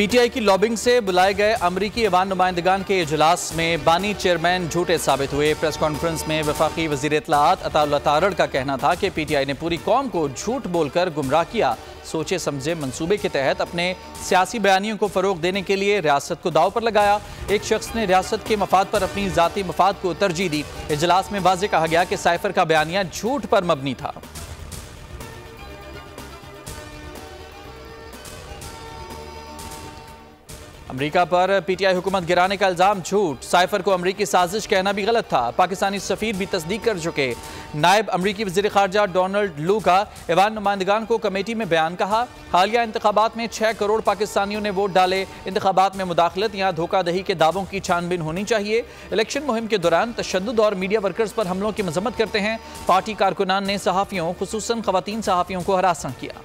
PTI की lobbying से बुलाए गए अमरीकी अवान नुमाइंदगान के इजलास में बानी चेयरमैन झूठे साबित हुए। प्रेस कॉन्फ्रेंस में वफाकी वज़ीर इत्तलाआत अताउल्लाह तारड़ का कहना था कि PTI ने पूरी कौम को झूठ बोलकर गुमराह किया। सोचे समझे मंसूबे के तहत अपने सियासी बयानियों को फ़रोग देने के लिए रियासत को दाव पर लगाया। एक शख्स ने रियासत के मफाद पर अपनी ज़ाती मफाद को तरजीह दी। इजलास में वाज़ेह कहा गया कि साइफर का बयानिया झूठ पर मबनी था। अमेरिका पर PTI हुकूमत गिराने का इल्ज़ाम झूठ। साइफर को अमरीकी साजिश कहना भी गलत था। पाकिस्तानी सफ़ीर भी तस्दीक कर चुके। नायब अमरीकी वज़ीर ख़ारजा डोनल्ड लू का ऐवान नुमाइंदगान को कमेटी में बयान कहा। हालिया इंतखाबात में 6 करोड़ पाकिस्तानियों ने वोट डाले। इंतखाबात में मुदाखलत या धोखादही के दावों की छानबीन होनी चाहिए। इलेक्शन मुहिम के दौरान तशद्दुद और मीडिया वर्कर्स पर हमलों की मजम्मत करते हैं। पार्टी कारकुनान ने सहाफ़ियों, खुसूसन ख़वातीन सहाफ़ियों को हरासा किया।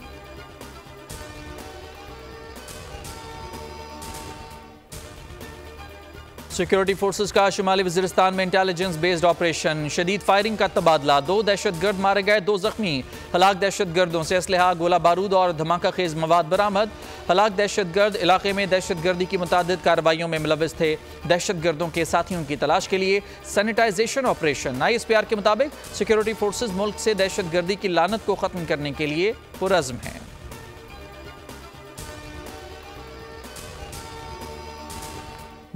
सिक्योरिटी फोर्सेस का शुमाली वज़ीरिस्तान में इंटेलिजेंस बेस्ड ऑपरेशन। शदीद फायरिंग का तबादला। 2 दहशतगर्द मारे गए, 2 जख्मी। हलाक दहशतगर्दों से असलहा, गोला बारूद और धमाका खेज मवाद बरामद। हलाक दहशतगर्द इलाके में दहशतगर्दी की मुतादिद कार्रवाइयों में मुलविस थे। दहशतगर्दों के साथियों की तलाश के लिए सैनिटाइजेशन ऑपरेशन। ISPR के मुताबिक सिक्योरिटी फोर्सेस मुल्क से दहशतगर्दी की लानत को ख़त्म करने के लिए पुरज़्म हैं।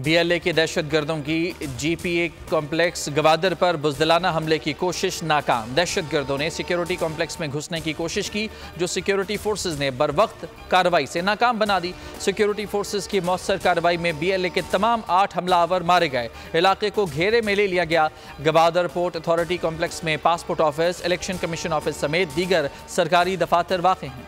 BLA के दहशतगर्दों की GPA कॉम्प्लेक्स गवादर पर बुज़दिलाना हमले की कोशिश नाकाम। दहशतगर्दों ने सिक्योरिटी कॉम्प्लेक्स में घुसने की कोशिश की, जो सिक्योरिटी फोर्सेस ने बरवक्त कार्रवाई से नाकाम बना दी। सिक्योरिटी फोर्सेस की मौसर कार्रवाई में BLA के तमाम 8 हमलावर मारे गए। इलाके को घेरे में ले लिया गया। गवादर पोर्ट अथॉरिटी कॉम्प्लेक्स में passport office, election commission office समेत दीगर सरकारी दफातर वाक़ हैं।